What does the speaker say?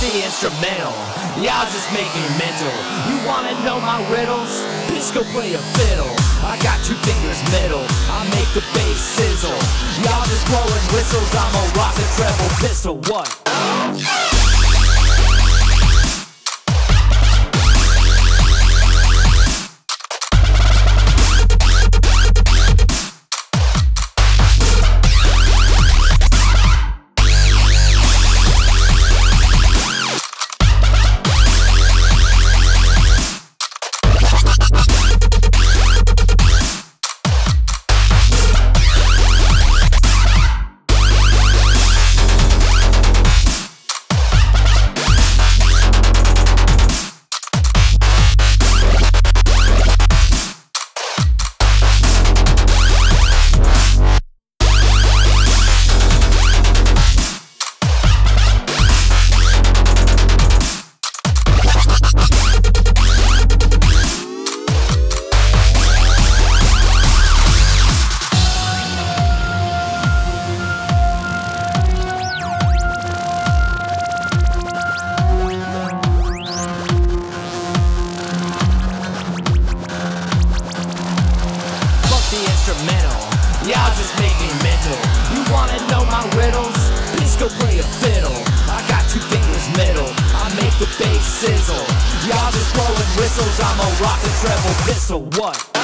the instrumental. Y'all just make me mental. You wanna know my riddles? Bitch, go play a fiddle. I got two fingers middle, I make the bass sizzle. Y'all just blowing whistles, I'ma rock the treble pistol. What? Y'all just make me mental. You wanna know my riddles? Please go play a fiddle. I got two fingers middle, I make the bass sizzle. Y'all just blowing whistles, I'ma rock the treble pistol. What?